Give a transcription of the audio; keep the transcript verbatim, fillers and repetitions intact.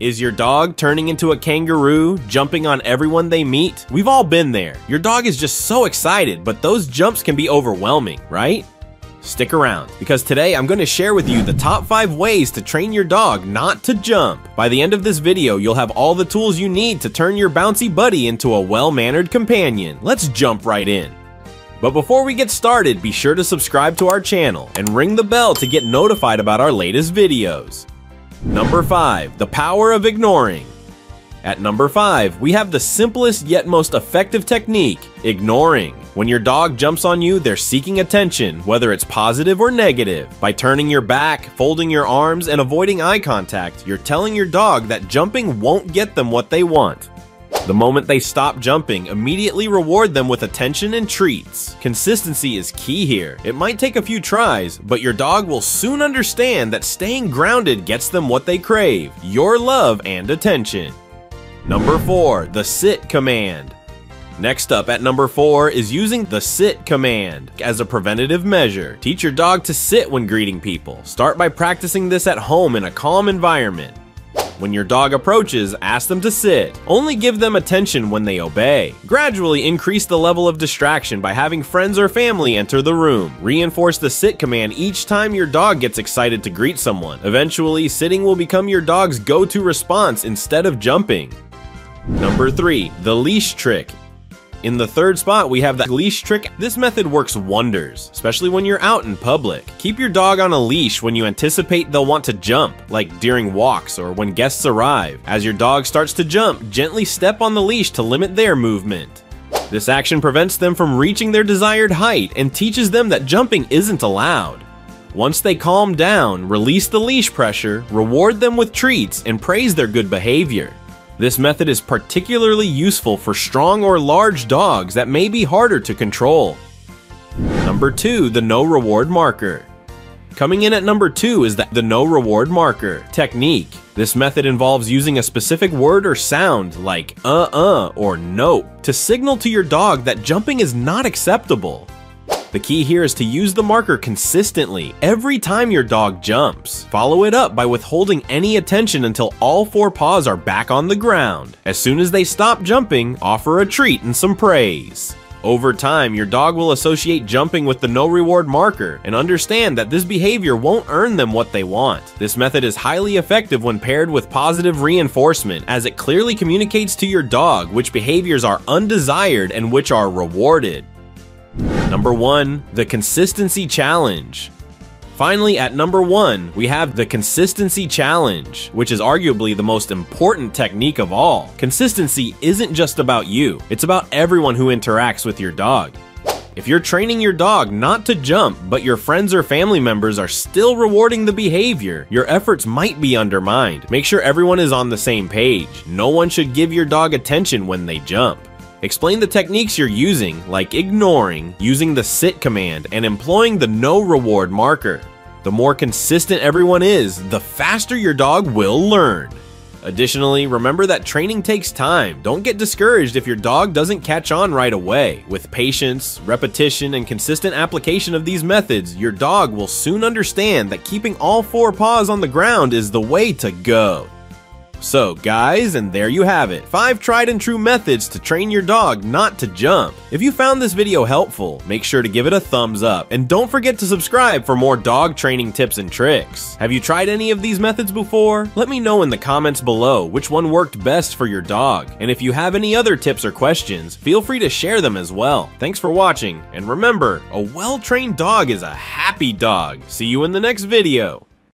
Is your dog turning into a kangaroo, jumping on everyone they meet? We've all been there. Your dog is just so excited, but those jumps can be overwhelming, right? Stick around, because today I'm going to share with you the top five ways to train your dog not to jump. By the end of this video, you'll have all the tools you need to turn your bouncy buddy into a well-mannered companion. Let's jump right in. But before we get started, be sure to subscribe to our channel and ring the bell to get notified about our latest videos. Number five, the power of ignoring. At number five, we have the simplest yet most effective technique, ignoring. When your dog jumps on you, they're seeking attention, whether it's positive or negative. By turning your back, folding your arms, and avoiding eye contact, you're telling your dog that jumping won't get them what they want. The moment they stop jumping, immediately reward them with attention and treats. Consistency is key here. It might take a few tries, but your dog will soon understand that staying grounded gets them what they crave, your love and attention. Number four, the sit command. Next up at number four is using the sit command as a preventative measure. Teach your dog to sit when greeting people. Start by practicing this at home in a calm environment. When your dog approaches, ask them to sit. Only give them attention when they obey. Gradually increase the level of distraction by having friends or family enter the room. Reinforce the sit command each time your dog gets excited to greet someone. Eventually, sitting will become your dog's go-to response instead of jumping. Number three, the leash trick. In the third spot, we have the leash trick. This method works wonders, especially when you're out in public. Keep your dog on a leash when you anticipate they'll want to jump, like during walks or when guests arrive. As your dog starts to jump, gently step on the leash to limit their movement. This action prevents them from reaching their desired height and teaches them that jumping isn't allowed. Once they calm down, release the leash pressure, reward them with treats, and praise their good behavior. This method is particularly useful for strong or large dogs that may be harder to control. Number two, the no reward marker. Coming in at number two is the, the no reward marker technique. This method involves using a specific word or sound like uh-uh or nope to signal to your dog that jumping is not acceptable. The key here is to use the marker consistently every time your dog jumps. Follow it up by withholding any attention until all four paws are back on the ground. As soon as they stop jumping, offer a treat and some praise. Over time, your dog will associate jumping with the no reward marker and understand that this behavior won't earn them what they want. This method is highly effective when paired with positive reinforcement, as it clearly communicates to your dog which behaviors are undesired and which are rewarded. Number one, the consistency challenge. Finally, at number one, we have the consistency challenge, which is arguably the most important technique of all. Consistency isn't just about you, it's about everyone who interacts with your dog. If you're training your dog not to jump, but your friends or family members are still rewarding the behavior, your efforts might be undermined. Make sure everyone is on the same page. No one should give your dog attention when they jump. Explain the techniques you're using, like ignoring, using the sit command, and employing the no reward marker. The more consistent everyone is, the faster your dog will learn. Additionally, remember that training takes time. Don't get discouraged if your dog doesn't catch on right away. With patience, repetition, and consistent application of these methods, your dog will soon understand that keeping all four paws on the ground is the way to go. So guys, and there you have it, five tried and true methods to train your dog not to jump. If you found this video helpful, make sure to give it a thumbs up, and don't forget to subscribe for more dog training tips and tricks. Have you tried any of these methods before? Let me know in the comments below which one worked best for your dog, and if you have any other tips or questions, feel free to share them as well. Thanks for watching, and remember, a well-trained dog is a happy dog. See you in the next video.